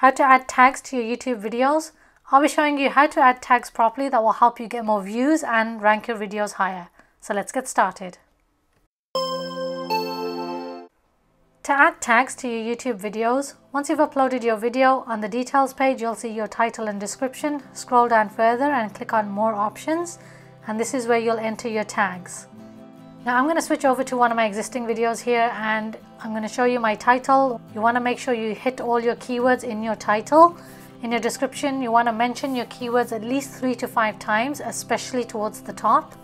how to add tags to your YouTube videos. I'll be showing you how to add tags properly that will help you get more views and rank your videos higher. So let's get started. To add tags to your YouTube videos, once you've uploaded your video, on the details page you'll see your title and description. Scroll down further and click on more options, and this is where you'll enter your tags. Now I'm going to switch over to one of my existing videos here and I'm going to show you my title. You want to make sure you hit all your keywords in your title. In your description, you want to mention your keywords at least 3 to 5 times, especially towards the top.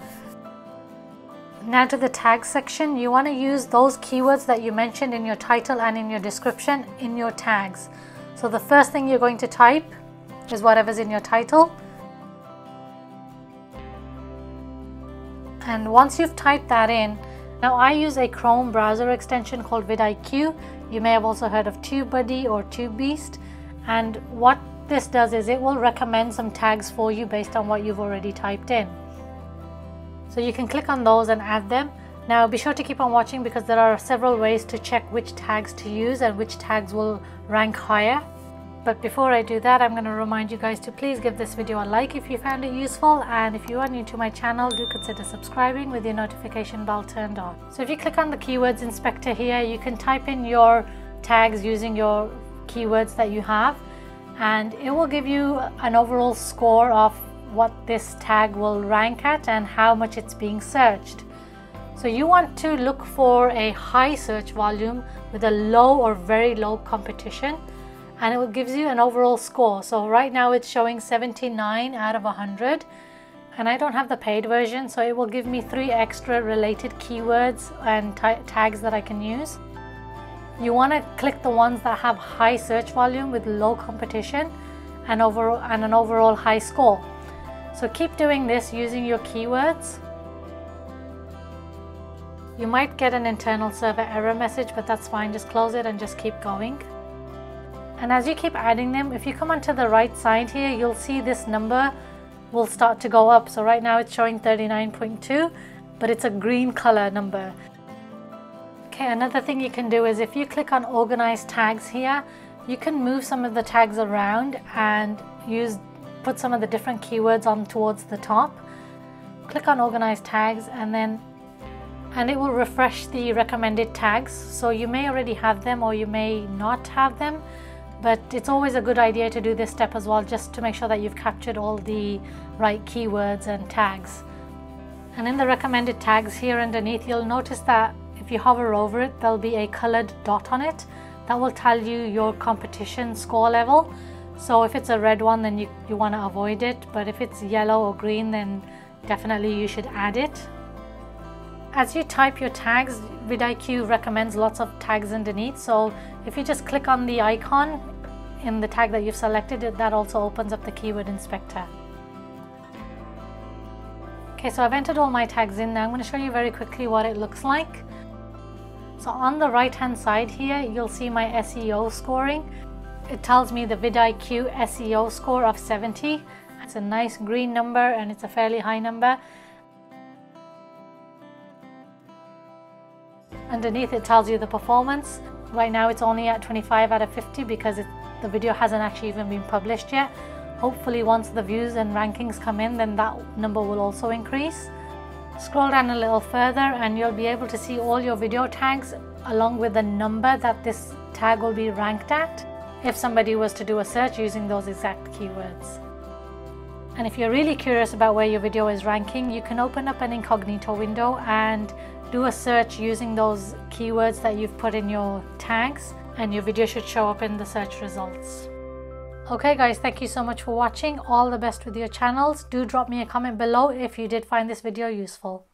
Now to the tag section, you want to use those keywords that you mentioned in your title and in your description in your tags. So the first thing you're going to type is whatever's in your title. And once you've typed that in, now I use a Chrome browser extension called vidIQ. You may have also heard of TubeBuddy or TubeBeast. And what this does is it will recommend some tags for you based on what you've already typed in. So you can click on those and add them. Now be sure to keep on watching because there are several ways to check which tags to use and which tags will rank higher. But before I do that, I'm going to remind you guys to please give this video a like if you found it useful, and if you are new to my channel, do consider subscribing with your notification bell turned on. So if you click on the keywords inspector here, you can type in your tags using your keywords that you have, and it will give you an overall score of what this tag will rank at and how much it's being searched. So you want to look for a high search volume with a low or very low competition. And it gives you an overall score. So right now it's showing 79 out of 100, and I don't have the paid version, so it will give me 3 extra related keywords and tags that I can use. You want to click the ones that have high search volume with low competition and an overall high score. So keep doing this using your keywords. You might get an internal server error message, but that's fine, just close it and just keep going. And as you keep adding them, if you come onto the right side here, you'll see this number will start to go up. So right now it's showing 39.2, but it's a green color number. Okay, another thing you can do is if you click on organize tags here, you can move some of the tags around and put some of the different keywords on towards the top. Click on organize tags and it will refresh the recommended tags. So you may already have them or you may not have them. But it's always a good idea to do this step as well, just to make sure that you've captured all the right keywords and tags. And in the recommended tags here underneath, you'll notice that if you hover over it, there'll be a colored dot on it. That will tell you your competition score level. So if it's a red one, then you want to avoid it. But if it's yellow or green, then definitely you should add it. As you type your tags, vidIQ recommends lots of tags underneath, so if you just click on the icon in the tag that you've selected, that also opens up the keyword inspector. Okay, so I've entered all my tags in. Now I'm going to show you very quickly what it looks like. So on the right hand side here, you'll see my SEO scoring. It tells me the vidIQ SEO score of 70. It's a nice green number and it's a fairly high number. Underneath it tells you the performance. Right now it's only at 25 out of 50 because the video hasn't actually even been published yet. Hopefully once the views and rankings come in, then that number will also increase. Scroll down a little further and you'll be able to see all your video tags along with the number that this tag will be ranked at if somebody was to do a search using those exact keywords. And if you're really curious about where your video is ranking, you can open up an incognito window and do a search using those keywords that you've put in your tags, and your video should show up in the search results. Okay guys, thank you so much for watching. All the best with your channels. Do drop me a comment below if you did find this video useful.